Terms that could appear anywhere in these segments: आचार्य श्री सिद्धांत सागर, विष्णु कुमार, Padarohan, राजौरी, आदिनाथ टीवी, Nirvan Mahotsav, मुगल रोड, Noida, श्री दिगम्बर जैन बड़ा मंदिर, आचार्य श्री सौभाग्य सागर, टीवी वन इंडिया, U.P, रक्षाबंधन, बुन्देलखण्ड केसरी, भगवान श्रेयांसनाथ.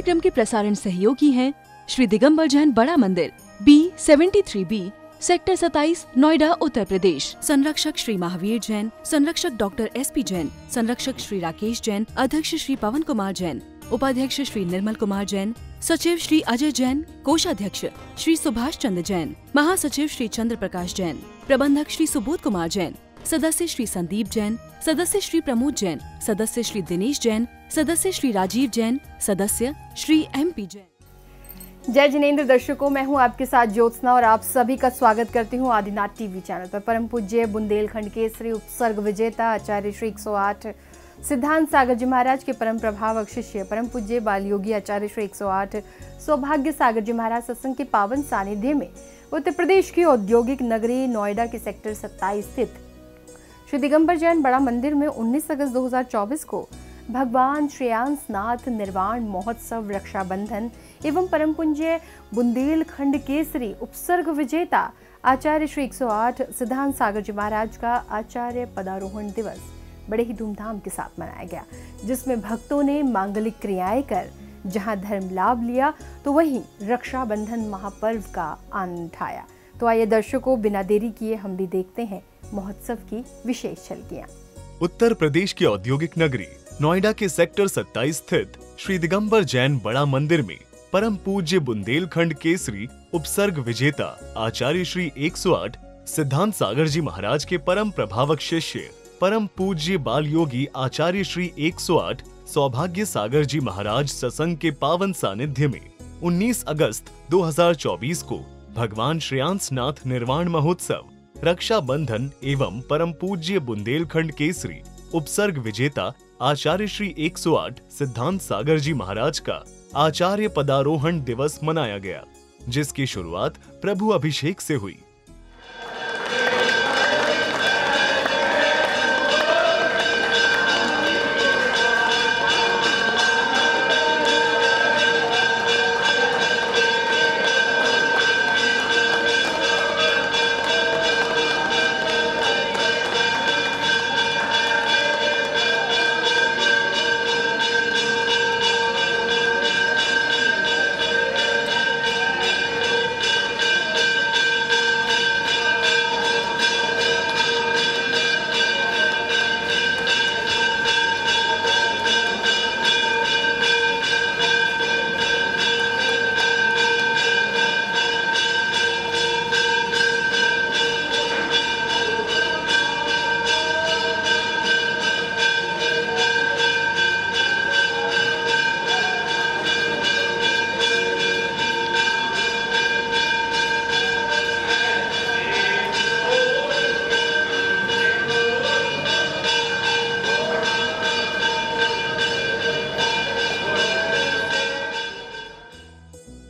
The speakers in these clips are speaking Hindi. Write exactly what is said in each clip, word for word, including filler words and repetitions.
कार्यक्रम के प्रसारण सहयोगी हैं श्री दिगम्बर जैन बड़ा मंदिर B seventy three B, sector सत्ताईस, नोएडा, उत्तर प्रदेश। संरक्षक श्री महावीर जैन, संरक्षक डॉक्टर एस पी जैन, संरक्षक श्री राकेश जैन, अध्यक्ष श्री पवन कुमार जैन, उपाध्यक्ष श्री निर्मल कुमार जैन, सचिव श्री अजय जैन, कोषाध्यक्ष श्री सुभाष चंद्र जैन, महासचिव श्री चंद्र प्रकाश जैन, प्रबंधक श्री सुबोध कुमार जैन, सदस्य श्री संदीप जैन, सदस्य श्री प्रमोद जैन, सदस्य श्री दिनेश जैन, सदस्य श्री राजीव जैन, सदस्य श्री एम पी जैन। जय जिनेन्द्र दर्शकों, मैं हूँ आपके साथ ज्योत्सना और आप सभी का स्वागत करती हूँ आदिनाथ टीवी चैनल पर। परम पूज्य बुंदेलखंड केसरी उपसर्ग विजेता आचार्य श्री एक सौ आठ सिद्धांत सागर जी महाराज के परम प्रभावक शिष्य परम पूज्य बाल योगी आचार्य श्री एक सौ आठ सौभाग्य सागर जी महाराज सत्संग के पावन सानिध्य में उत्तर प्रदेश की औद्योगिक नगरी नोएडा के सेक्टर सत्ताईस स्थित श्री दिगम्बर जैन बड़ा मंदिर में उन्नीस अगस्त दो हज़ार चौबीस को भगवान श्रेयांसनाथ निर्वाण महोत्सव, रक्षाबंधन एवं परम पूज्य बुंदेलखंड केसरी उपसर्ग विजेता आचार्य श्री एक सौ आठ सिद्धांत सागर जी महाराज का आचार्य पदारोहण दिवस बड़े ही धूमधाम के साथ मनाया गया, जिसमें भक्तों ने मांगलिक क्रियाएं कर जहां धर्म लाभ लिया तो वहीं रक्षाबंधन महापर्व का आनंद उठाया। तो आइए दर्शकों, बिना देरी किए हम भी देखते हैं महोत्सव की विशेष झलकियां। उत्तर प्रदेश की औद्योगिक नगरी नोएडा के सेक्टर सत्ताईस स्थित श्री दिगम्बर जैन बड़ा मंदिर में परम पूज्य बुंदेलखंड केसरी उपसर्ग विजेता आचार्य श्री एक सौ आठ सिद्धांत सागर जी महाराज के परम प्रभावक शिष्य परम पूज्य बाल योगी आचार्य श्री एक सौ आठ सौभाग्य सागर जी महाराज सत्संग के पावन सानिध्य में उन्नीस अगस्त दो हज़ार चौबीस को भगवान श्रेयांसनाथ निर्वाण महोत्सव, रक्षा बंधन एवं परम पूज्य बुंदेलखंड केसरी उपसर्ग विजेता आचार्य श्री एक सौ आठ सिद्धांत सागर जी महाराज का आचार्य पदारोहण दिवस मनाया गया, जिसकी शुरुआत प्रभु अभिषेक से हुई।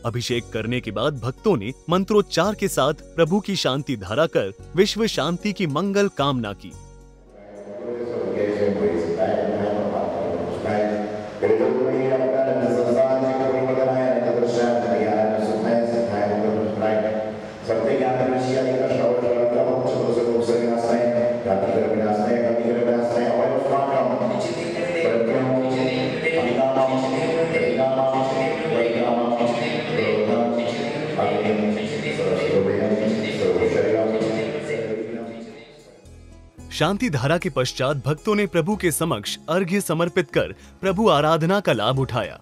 अभिषेक करने के बाद भक्तों ने मंत्रोच्चार के साथ प्रभु की शांति धारा कर विश्व शांति की मंगल कामना की। शांति धारा के पश्चात भक्तों ने प्रभु के समक्ष अर्घ्य समर्पित कर प्रभु आराधना का लाभ उठाया।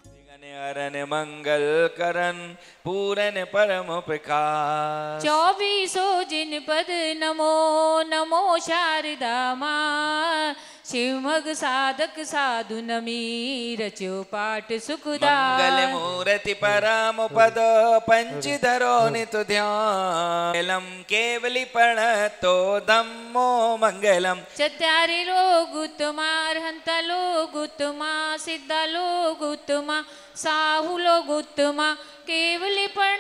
मंगल करन पूरन परम प्रकाश चौबीसों जिन पद नमो नमो शारदा मां शिवमग साधक साधु नमी रचो पाठ सुखदा मंगल मूर्ति परम पद पंचधरो नित ध्यानम केवली पण तो दम्मो मंगलम चत्यारी लोग उत्तमा हंता लोग उत्तमा सिद्धा लोग उत्तमा साहु लोग उत्तमा केवली पण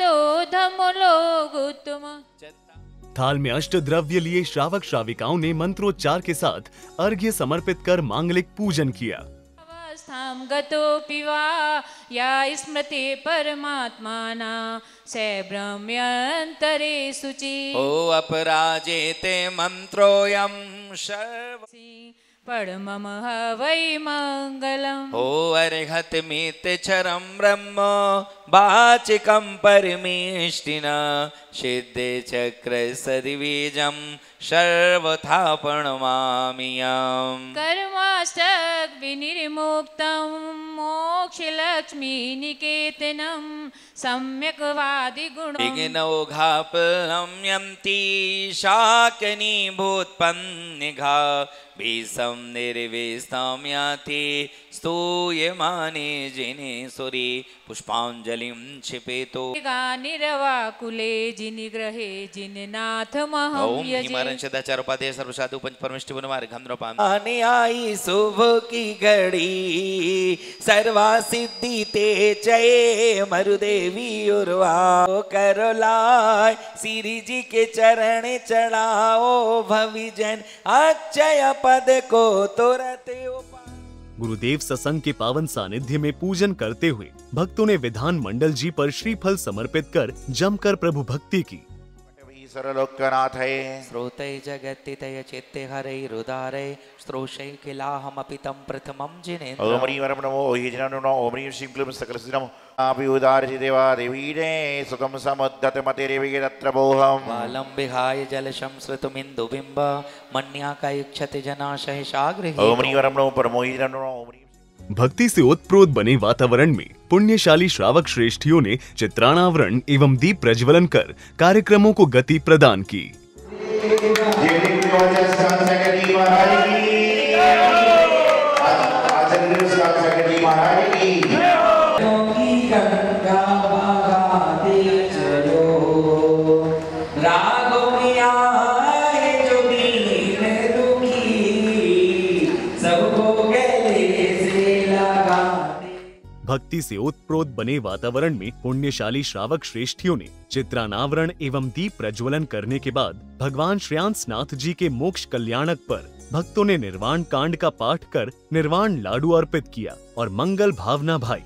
तो धम्मो लोग उत्तमा। थाल में अष्ट द्रव्य लिए श्रावक श्राविकाओं ने मंत्रोच्चार के साथ अर्घ्य समर्पित कर मांगलिक पूजन किया। अवस्थाम गतो पिवा या स्मृति परमात्माना से ब्रह्म्यंतरे शुचि ओ अपराजिते मंत्रोयम सर्व पढ़ मम हवै मंगलम। ओ अर्हत मीत चरम ब्रह्म वाचिकम परमेष्टिना सिद्धे चक्र सदिवीजम सर्वथा प्रणमाम्यहं। कर्मासक्त विनिर्मुक्तं मोक्षलक्ष्मी निकेतनं सम्यक् वादिगुणं। विघ्नौघापहं यन्ति शाकनीभूतपन्निघा विषम निर्विषम याति स्तूयमाने जिने सुरी पुष्पांजलिं क्षिपेतो। निरवाकुले जिनिग्रहे जिननाथ महं यजे। ओम सिद्धाचार्य उपाध्याय सर्वसाधु पंच परमेष्टि गुणमार्ग हमद्रोपाम। आने आई शुभ की घड़ी सर्वा सिद्धि ते जय मरुदेवी उर्वा। करो लाय श्री जी के चरण चढ़ाओ भविजन अक्षय पद को तुरते। गुरुदेव सत्संग के पावन सानिध्य में पूजन करते हुए भक्तों ने विधान मंडल जी पर श्रीफल समर्पित कर जमकर प्रभु भक्ति की। सरलोकनाथ है स्रोते जगति तय चेते हरे रुदारे स्रोशे किला हम अपितम प्रथमम जिने। ओम री वरम नमो ओहि जननो नमो ओम री शिंक्लम सकल सिनम आपि उदार देवा देवी रे सुतम समद्दत मते रेवि तत्र बोहम। बालम विहाय जलशम श्रुतमिंदु बिंब मन्या कायक्षति जनाशय सागरहि। ओम री वरम नमो परमो ओहि जननो नमो ओम। भक्ति से ओतप्रोत बने वातावरण में पुण्यशाली श्रावक श्रेष्ठियों ने चित्राणावरण एवं दीप प्रज्वलन कर कार्यक्रमों को गति प्रदान की। भक्ति से ओतप्रोत बने वातावरण में पुण्यशाली श्रावक श्रेष्ठियों ने चित्रानावरण एवं दीप प्रज्वलन करने के बाद भगवान श्रेयांसनाथ जी के मोक्ष कल्याणक पर भक्तों ने निर्वाण कांड का पाठ कर निर्वाण लाडू अर्पित किया और मंगल भावना भाई।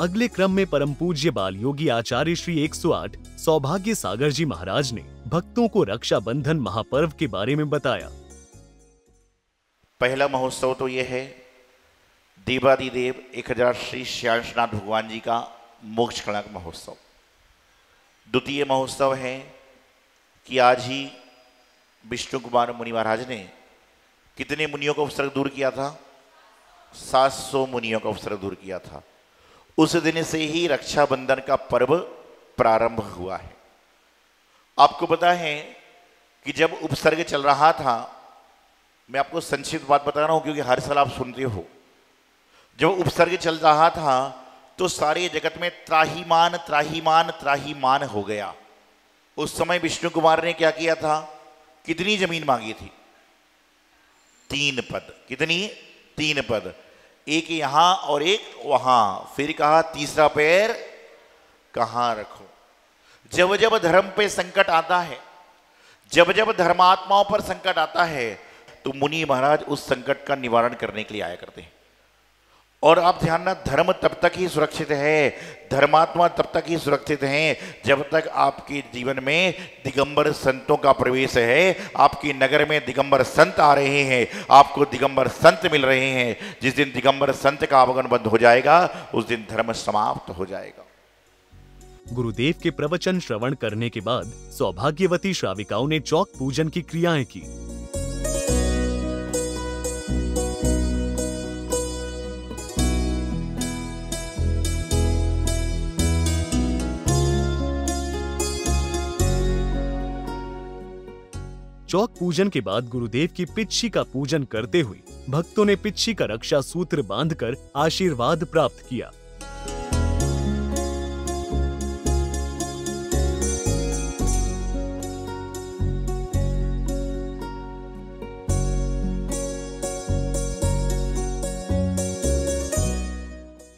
अगले क्रम में परम पूज्य बाल योगी आचार्य श्री एक सौ आठ सौभाग्य सागर जी महाराज ने भक्तों को रक्षा बंधन महापर्व के बारे में बताया। पहला महोत्सव तो यह है देवादिदेव एक हजार श्री श्रेयांसनाथ भगवान जी का मोक्ष कल्याणक महोत्सव। द्वितीय महोत्सव है कि आज ही विष्णु कुमार मुनि महाराज ने कितने मुनियों का उपसर्ग दूर किया था? सात सौ मुनियों का उपसर्ग दूर किया था। उस दिन से ही रक्षाबंधन का पर्व प्रारंभ हुआ है। आपको पता है कि जब उपसर्ग चल रहा था, मैं आपको संक्षिप्त बात बता रहा हूं क्योंकि हर साल आप सुनते हो, जब उपसर्ग चल रहा था तो सारे जगत में त्राहीमान त्राहीमान त्राहीमान हो गया। उस समय विष्णु कुमार ने क्या किया था? कितनी जमीन मांगी थी? तीन पद। कितनी? तीन पद। एक यहां और एक वहां। फिर कहा तीसरा पैर कहां रखो। जब जब धर्म पे संकट आता है, जब जब धर्मात्माओं पर संकट आता है, तो मुनि महाराज उस संकट का निवारण करने के लिए आया करते हैं। और आप ध्यान ना, धर्म तब तक ही सुरक्षित है, धर्मात्मा तब तक ही सुरक्षित हैं जब तक आपके जीवन में दिगंबर संतों का प्रवेश है। आपके नगर में दिगंबर संत आ रहे हैं, आपको दिगंबर संत मिल रहे हैं। जिस दिन दिगंबर संत का आवागमन बंद हो जाएगा, उस दिन धर्म समाप्त हो जाएगा। गुरुदेव के प्रवचन श्रवण करने के बाद सौभाग्यवती श्राविकाओं ने चौक पूजन की क्रियाएं की। चौक पूजन के बाद गुरुदेव की पिच्छी का पूजन करते हुए भक्तों ने पिच्छी का रक्षा सूत्र बांधकर आशीर्वाद प्राप्त किया।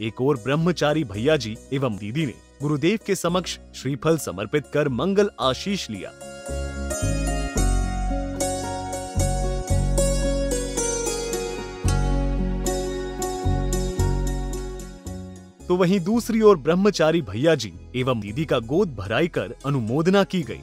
एक और ब्रह्मचारी भैया जी एवं दीदी ने गुरुदेव के समक्ष श्रीफल समर्पित कर मंगल आशीष लिया। तो वहीं दूसरी ओर ब्रह्मचारी भैया जी एवं दीदी का गोद भराई कर अनुमोदना की गई।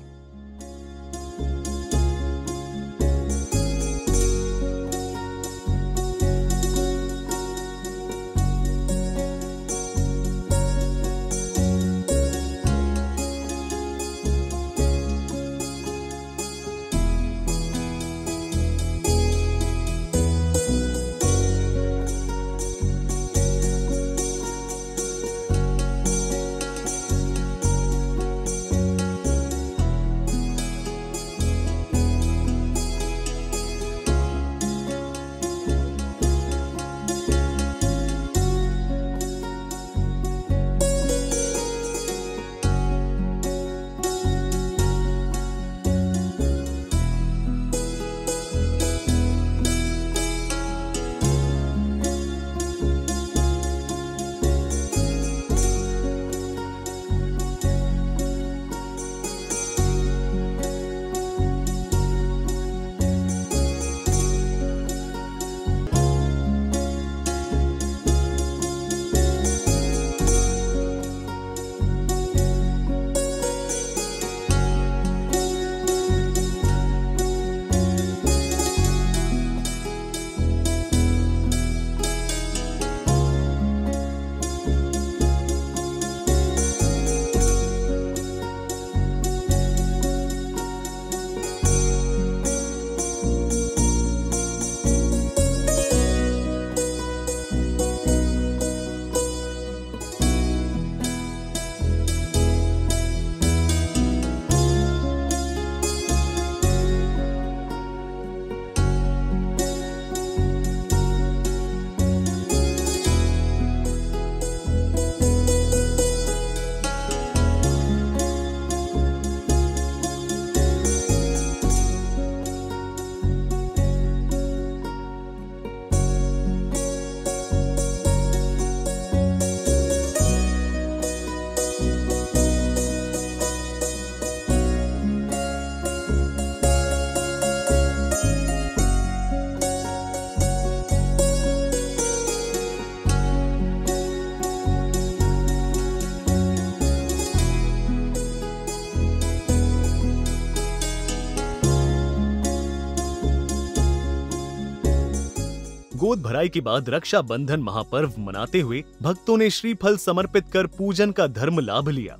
गोद भराई के बाद रक्षा बंधन महापर्व मनाते हुए भक्तों ने श्रीफल समर्पित कर पूजन का धर्म लाभ लिया।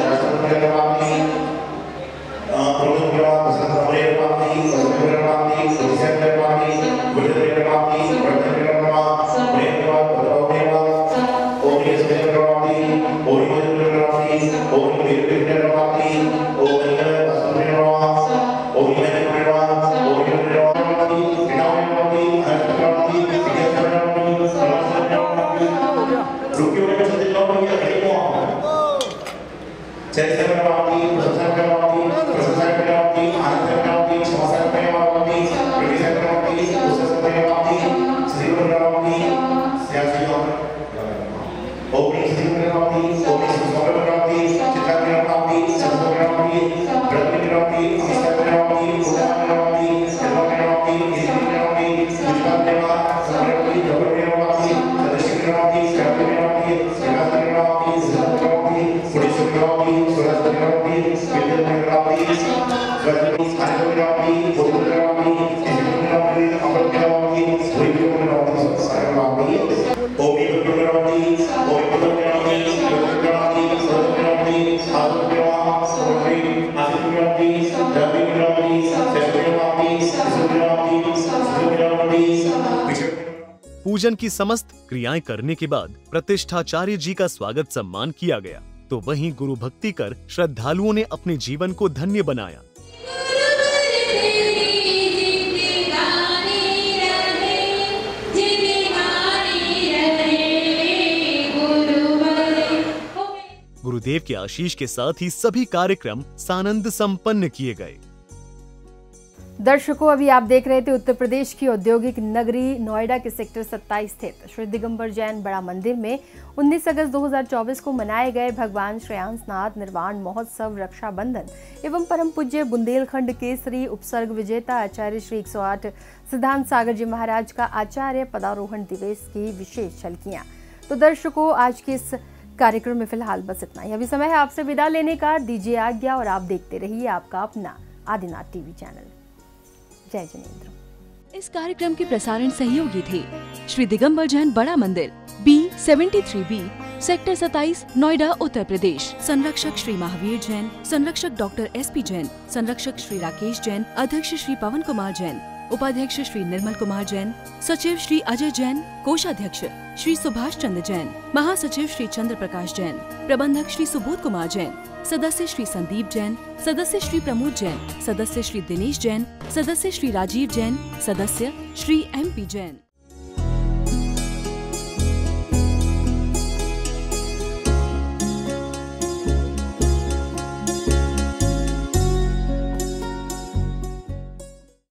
Gracias. पूजन की समस्त क्रियाएं करने के बाद प्रतिष्ठाचार्य जी का स्वागत सम्मान किया गया, तो वहीं गुरु भक्ति कर श्रद्धालुओं ने अपने जीवन को धन्य बनाया। गुरुदेव के आशीष के साथ ही सभी कार्यक्रम सानंद संपन्न किए गए। दर्शकों, अभी आप देख रहे थे उत्तर प्रदेश की औद्योगिक नगरी नोएडा के सेक्टर सत्ताईस स्थित श्री दिगम्बर जैन बड़ा मंदिर में उन्नीस अगस्त दो हज़ार चौबीस को मनाए गए भगवान श्रेयांसनाथ निर्वाण महोत्सव, रक्षाबंधन एवं परम पूज्य बुंदेलखंड केसरी उपसर्ग विजेता आचार्य श्री एक सौ आठ सिद्धांत सागर जी महाराज का आचार्य पदारोहण दिवस की विशेष झलकियाँ। तो दर्शकों, आज के इस कार्यक्रम में फिलहाल बस इतना ही। अभी समय है आपसे विदा लेने का। दीजिए आज्ञा और आप देखते रहिए आपका अपना आदिनाथ टीवी चैनल। जय जनेन्द्र। इस कार्यक्रम के प्रसारण सहयोगी थे श्री दिगम्बर जैन बड़ा मंदिर B seventy three B, sector सत्ताईस, नोएडा, उत्तर प्रदेश। संरक्षक श्री महावीर जैन, संरक्षक डॉक्टर एस पी जैन, संरक्षक श्री राकेश जैन, अध्यक्ष श्री पवन कुमार जैन, उपाध्यक्ष श्री निर्मल कुमार जैन, सचिव श्री अजय जैन, कोषाध्यक्ष श्री सुभाष चंद्र जैन, महासचिव श्री चंद्र प्रकाश जैन, प्रबंधक श्री सुबोध कुमार जैन, सदस्य श्री संदीप जैन, सदस्य श्री प्रमोद जैन, सदस्य श्री दिनेश जैन, सदस्य श्री राजीव जैन, सदस्य श्री एम पी जैन।